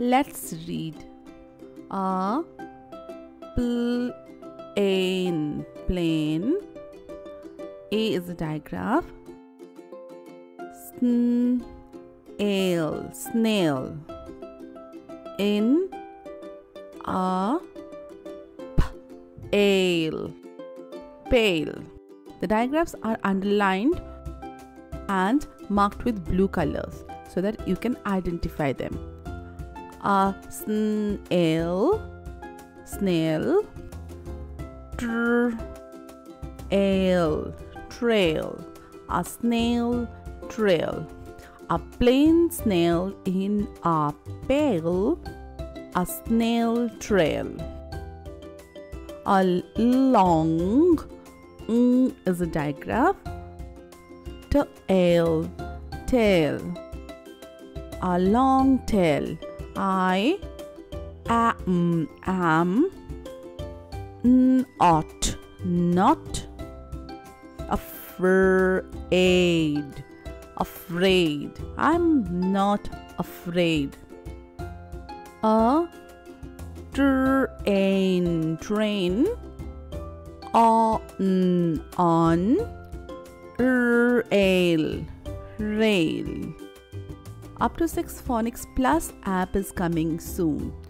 Let's read. A plane. Plane. A is a digraph. Snail. Snail. In a pail. Pail. The digraphs are underlined and marked with blue colors so that you can identify them. A snail, snail, trail, trail, a snail, trail, a plain snail in a pail, a snail trail. A long is a digraph. Tail, tail, a long tail. I am not afraid, afraid. I'm not afraid. A train, train, on, rail, rail. UptoSix Phonics Plus app is coming soon.